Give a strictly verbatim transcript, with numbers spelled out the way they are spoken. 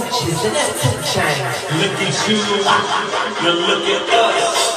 coaches and that coaching. Look at you, now look at us.